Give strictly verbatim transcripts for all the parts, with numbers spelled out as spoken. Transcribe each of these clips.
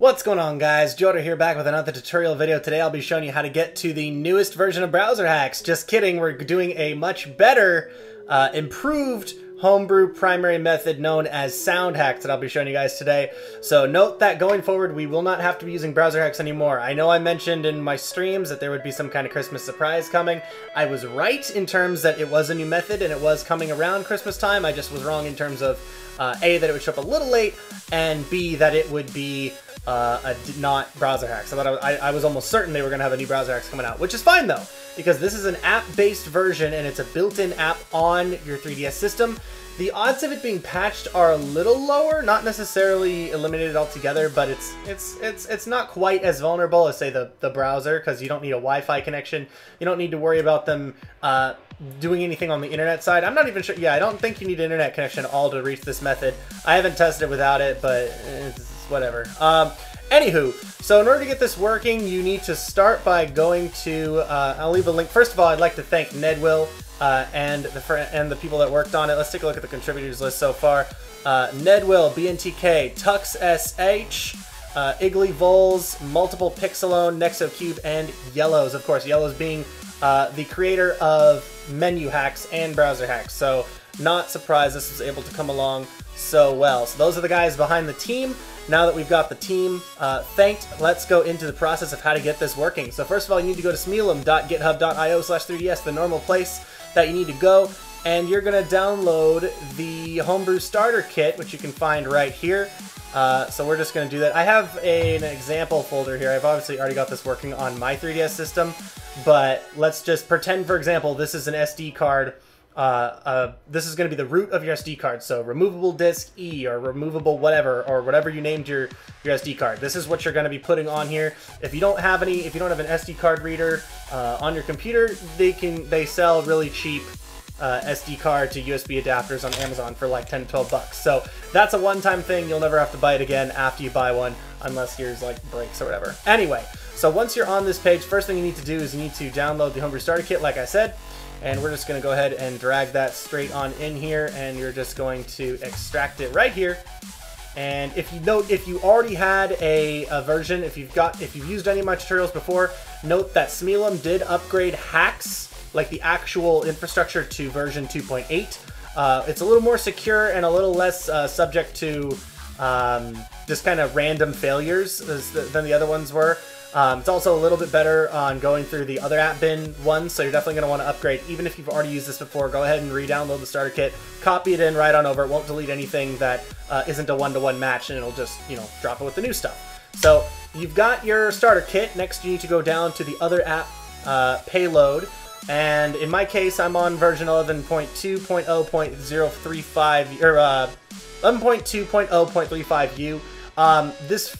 What's going on, guys? Joedor here, back with another tutorial video. Today I'll be showing you how to get to the newest version of Browserhax. Just kidding, we're doing a much better, uh, improved homebrew primary method known as Soundhax that I'll be showing you guys today. So note that going forward, we will not have to be using Browserhax anymore. I know I mentioned in my streams that there would be some kind of Christmas surprise coming. I was right in terms that it was a new method and it was coming around Christmas time. I just was wrong in terms of uh, A, that it would show up a little late, and B, that it would be Uh, a not Browserhax. I thought I, I, I was almost certain they were going to have a new Browserhax coming out, which is fine though, because this is an app-based version and it's a built-in app on your three D S system. The odds of it being patched are a little lower, not necessarily eliminated altogether, but it's it's it's it's not quite as vulnerable as, say, the the browser, because you don't need a Wi-Fi connection. You don't need to worry about them uh, doing anything on the internet side. I'm not even sure. Yeah, I don't think you need an internet connection at all to reach this method. I haven't tested without it, but it's whatever. Um, anywho, so in order to get this working, you need to start by going to, uh, I'll leave a link. First of all, I'd like to thank Nedwill uh, and the fr and the people that worked on it. Let's take a look at the contributors list so far. Uh, Nedwill, B N T K, TuxSH, uh, Igglyvols, MultiPixelone, NexoCube, and Yellows. Of course, Yellows being uh, the creator of Menuhax and Browserhax. So not surprised this was able to come along so well. So those are the guys behind the team. Now that we've got the team uh, thanked, let's go into the process of how to get this working. So first of all, you need to go to smealum dot github dot i o slash three d s, the normal place that you need to go, and you're going to download the homebrew starter kit, which you can find right here. Uh, so we're just going to do that. I have a, an example folder here. I've obviously already got this working on my three D S system, but let's just pretend, for example, this is an S D card. Uh, uh, this is going to be the root of your S D card. So removable disk E, or removable whatever, or whatever you named your, your S D card. This is what you're going to be putting on here. If you don't have any, if you don't have an S D card reader uh, on your computer, they can, they sell really cheap uh, S D card to U S B adapters on Amazon for like ten, twelve bucks. So that's a one-time thing. You'll never have to buy it again after you buy one, unless yours like breaks or whatever. Anyway, so once you're on this page, first thing you need to do is you need to download the homebrew starter kit, like I said. And we're just going to go ahead and drag that straight on in here, and you're just going to extract it right here. And if you note, if you already had a, a version, if you've got, if you've used any of my tutorials before, note that smealum did upgrade hacks, like the actual infrastructure, to version two point eight. Uh, it's a little more secure and a little less uh, subject to um, just kind of random failures than the other ones were. Um, it's also a little bit better on going through the other app bin one, so you're definitely going to want to upgrade. Even if you've already used this before, go ahead and re-download the starter kit, copy it in right on over. It won't delete anything that uh, isn't a one-to-one match, and it'll just, you know, drop it with the new stuff. So you've got your starter kit. Next, you need to go down to the other app uh, payload, and in my case, I'm on version eleven point two point zero point zero three five, or uh, eleven point two point zero point three five U. Um, this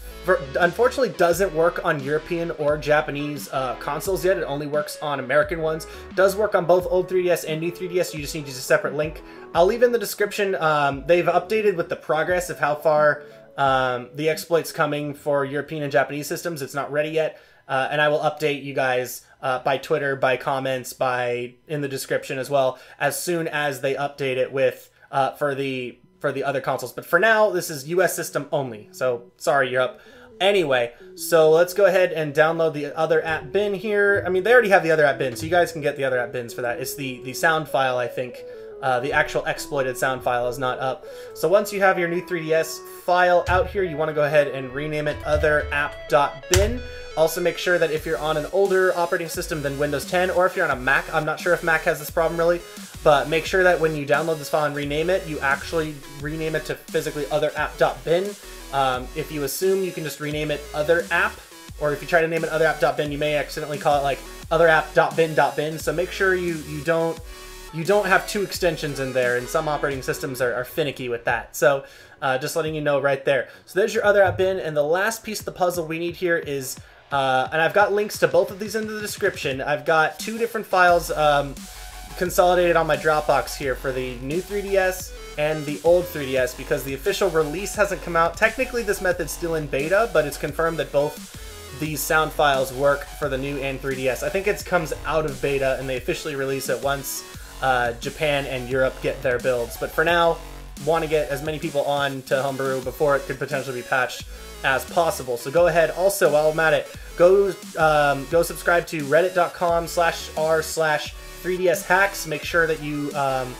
unfortunately doesn't work on European or Japanese uh, consoles yet. It only works on American ones. It does work on both old three D S and new three D S. You just need to use a separate link. I'll leave in the description. Um, they've updated with the progress of how far um, the exploit's coming for European and Japanese systems. It's not ready yet. Uh, and I will update you guys uh, by Twitter, by comments, by in the description as well, as soon as they update it with uh, for the for the other consoles. But for now, this is U S system only. So sorry, Europe. Anyway, so let's go ahead and download the other app bin here. I mean, they already have the other app bin, so you guys can get the other app bins for that. It's the, the sound file, I think. Uh, the actual exploited sound file is not up. So once you have your new three D S file out here, you want to go ahead and rename it other app dot bin. Also make sure that if you're on an older operating system than Windows ten, or if you're on a Mac, I'm not sure if Mac has this problem really, but make sure that when you download this file and rename it, you actually rename it to physically other app dot bin. Um, if you assume, you can just rename it other app, or if you try to name it other app dot bin, you may accidentally call it like other app dot bin dot bin. So make sure you, you don't you don't have two extensions in there, and some operating systems are, are finicky with that. So uh, just letting you know right there. So there's your other app bin, and the last piece of the puzzle we need here is, uh, and I've got links to both of these in the description. I've got two different files um, consolidated on my Dropbox here for the new three D S and the old three D S, because the official release hasn't come out. Technically, this method's still in beta, but it's confirmed that both these sound files work for the new and three D S. I think it comes out of beta and they officially release it once uh, Japan and Europe get their builds. But for now, want to get as many people on to Homebrew before it could potentially be patched as possible. So go ahead. Also, while I'm at it, go um, go subscribe to reddit dot com slash r slash three D S hacks. Make sure that you um,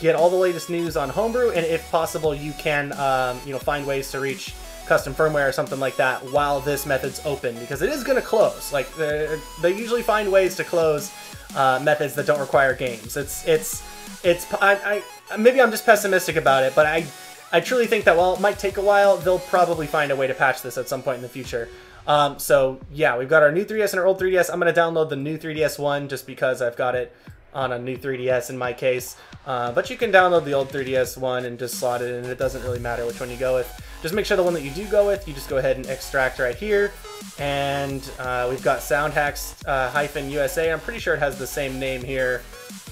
get all the latest news on Homebrew, and if possible, you can um, you know, find ways to reach custom firmware or something like that while this method's open, because it is going to close. Like, they usually find ways to close uh, methods that don't require games. It's it's it's I, I maybe I'm just pessimistic about it, but I I truly think that while it might take a while, they'll probably find a way to patch this at some point in the future. Um, so yeah, we've got our new three D S and our old three D S. I'm going to download the new three D S one just because I've got it on a new three D S in my case. Uh, but you can download the old three D S one and just slot it in. It doesn't really matter which one you go with. Just make sure the one that you do go with, you just go ahead and extract right here. And uh, we've got Soundhax uh, hyphen U S A. I'm pretty sure it has the same name here.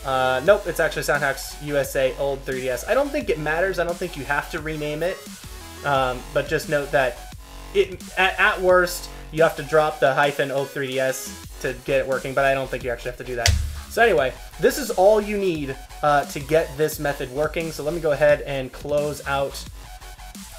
Uh, nope, it's actually Soundhax U S A old three D S. I don't think it matters. I don't think you have to rename it. Um, but just note that it at, at worst, you have to drop the hyphen old three D S to get it working. But I don't think you actually have to do that. So anyway, this is all you need uh, to get this method working. So let me go ahead and close out.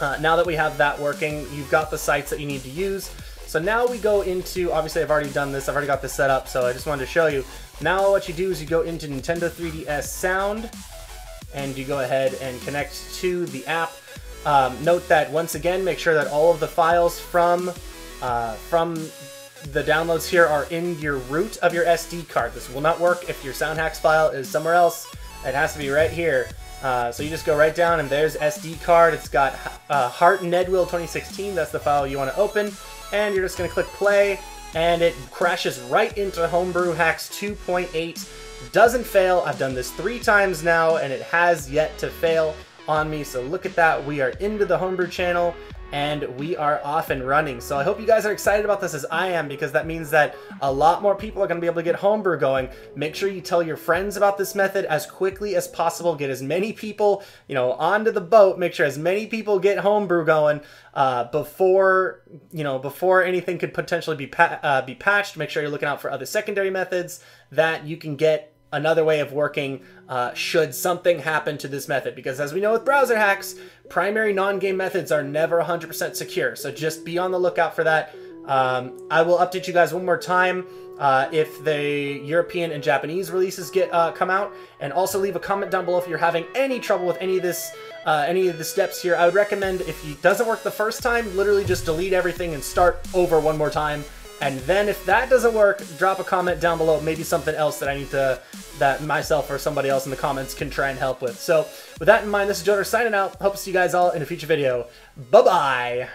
Uh, now that we have that working, you've got the sites that you need to use. So now we go into, obviously I've already done this, I've already got this set up, so I just wanted to show you. Now what you do is you go into Nintendo three D S Sound, and you go ahead and connect to the app. Um, note that, once again, make sure that all of the files from, uh, from the downloads here are in your root of your S D card. This will not work if your Soundhax file is somewhere else. It has to be right here. Uh, so you just go right down, and there's S D card. It's got uh, Heart Nedwill twenty sixteen. That's the file you want to open, and you're just going to click play, and it crashes right into Browserhax two point eight. Doesn't fail. I've done this three times now, and it has yet to fail on me. So look at that. We are into the Homebrew channel, and we are off and running. So I hope you guys are excited about this as I am, because that means that a lot more people are going to be able to get Homebrew going. Make sure you tell your friends about this method as quickly as possible. Get as many people, you know, onto the boat. Make sure as many people get Homebrew going uh, before, you know, before anything could potentially be pa uh, be patched. Make sure you're looking out for other secondary methods that you can get another way of working uh, should something happen to this method, because as we know with Browserhax, primary non-game methods are never one hundred percent secure, so just be on the lookout for that. Um, I will update you guys one more time uh, if the European and Japanese releases get uh, come out, and also leave a comment down below if you're having any trouble with any of this, uh, any of the steps here. I would recommend, if it doesn't work the first time, literally just delete everything and start over one more time. And then if that doesn't work, drop a comment down below, maybe something else that I need to, that myself or somebody else in the comments can try and help with. So with that in mind, this is Joedor signing out. Hope to see you guys all in a future video. Bye-bye.